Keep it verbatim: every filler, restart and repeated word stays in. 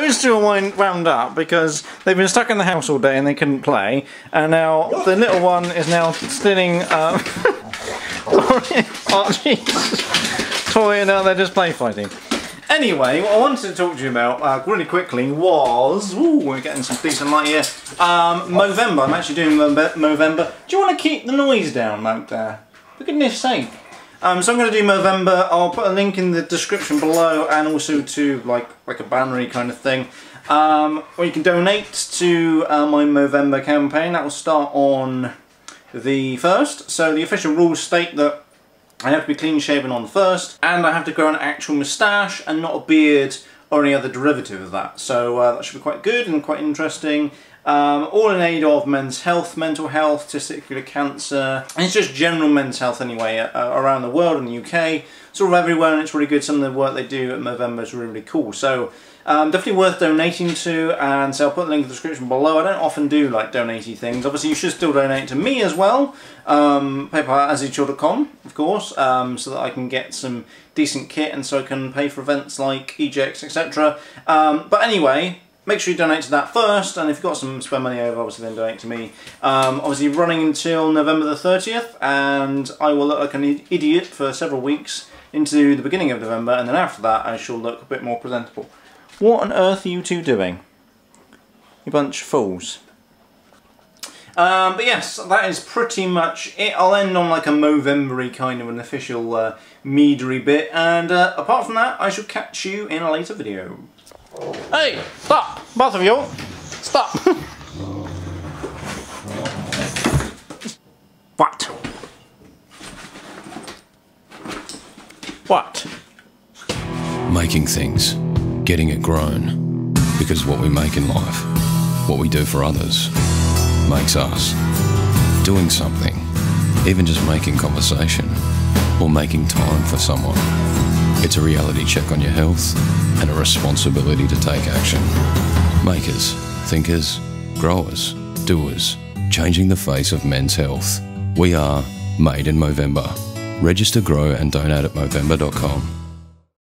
those two are wound up because they've been stuck in the house all day and they couldn't play, and now the little one is now stealing um, Archie's toy, and now they're just play fighting. Anyway, what I wanted to talk to you about uh, really quickly was, ooh, we're getting some decent light here, um, Movember. I'm actually doing Movember. Do you want to keep the noise down, Moke, there? For goodness sake. Um, so I'm going to do Movember. I'll put a link in the description below, and also to like like a bannery kind of thing, um, or you can donate to uh, my Movember campaign. That will start on the first. So the official rules state that I have to be clean shaven on the first, and I have to grow an actual moustache and not a beard or any other derivative of that. So uh, that should be quite good and quite interesting. Um, all in aid of men's health, mental health, testicular cancer, and it's just general men's health anyway, uh, around the world, in the U K, sort of everywhere, and it's really good. Some of the work they do at Movember is really, really cool, so um, definitely worth donating to, and so I'll put the link in the description below. I don't often do like donatey things. Obviously you should still donate to me as well, um, paypal dot azzy chill dot com, of course, um, so that I can get some decent kit and so I can pay for events like E J X, et cetera. Um, but anyway, make sure you donate to that first, and if you've got some spare money over, obviously then donate to me. Um, obviously running until November the thirtieth, and I will look like an idiot for several weeks into the beginning of November, and then after that I shall look a bit more presentable. What on earth are you two doing? You bunch of fools. Um, but yes, that is pretty much it. I'll end on like a Movember-y kind of an official uh, meadery bit, and uh, apart from that, I shall catch you in a later video. Hey! Stop! Both of you! Stop! What? What? Making things. Getting it grown. Because what we make in life, what we do for others, makes us. Doing something, even just making conversation, or making time for someone. It's a reality check on your health and a responsibility to take action. Makers, thinkers, growers, doers, changing the face of men's health. We are Made in Movember. Register, grow and donate at Movember dot com.